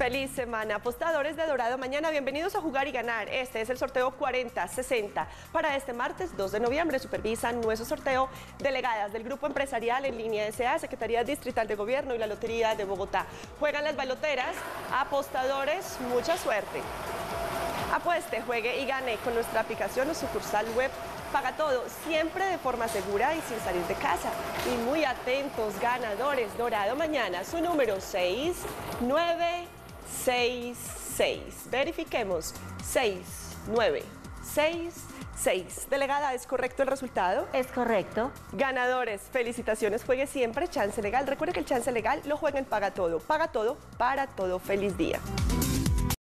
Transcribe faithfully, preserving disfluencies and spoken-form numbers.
Feliz semana, apostadores de Dorado Mañana, bienvenidos a Jugar y Ganar. Este es el sorteo cuarenta sesenta para este martes dos de noviembre. Supervisan nuestro sorteo delegadas del Grupo Empresarial en Línea de S E A, Secretaría Distrital de Gobierno y la Lotería de Bogotá. Juegan las baloteras, apostadores, mucha suerte. Apueste, juegue y gane con nuestra aplicación o sucursal web Paga Todo, siempre de forma segura y sin salir de casa. Y muy atentos, ganadores, Dorado Mañana, su número seis nueve seis seis. Verifiquemos, seis nueve seis seis. Delegada, ¿es correcto el resultado? Es correcto. Ganadores, felicitaciones, juegue siempre, chance legal. Recuerde que el chance legal lo juega en Paga Todo. Paga Todo, para todo, feliz día.